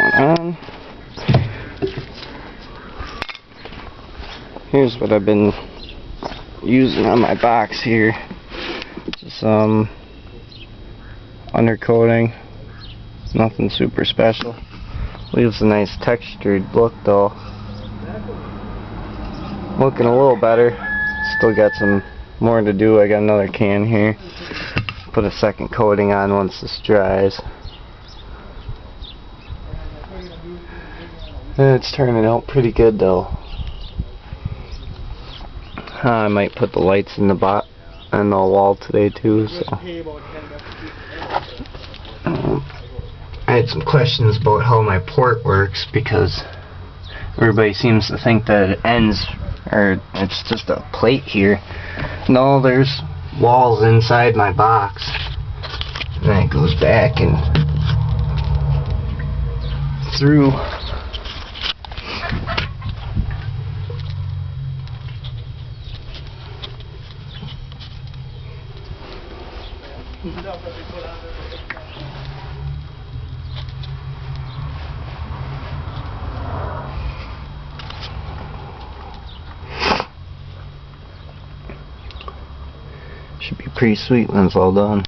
going on. Here's what I've been using on my box here. Just some undercoating. Nothing super special. Leaves a nice textured look though. Looking a little better. Still got some more to do. I got another can here. Put a second coating on once this dries. And it's turning out pretty good though. I might put the lights in the bot on the wall today too. So I had some questions about how my port works, because everybody seems to think that it ends, or it's just a plate here. No, there's walls inside my box, and then it goes back and through. Should be pretty sweet when it's all done.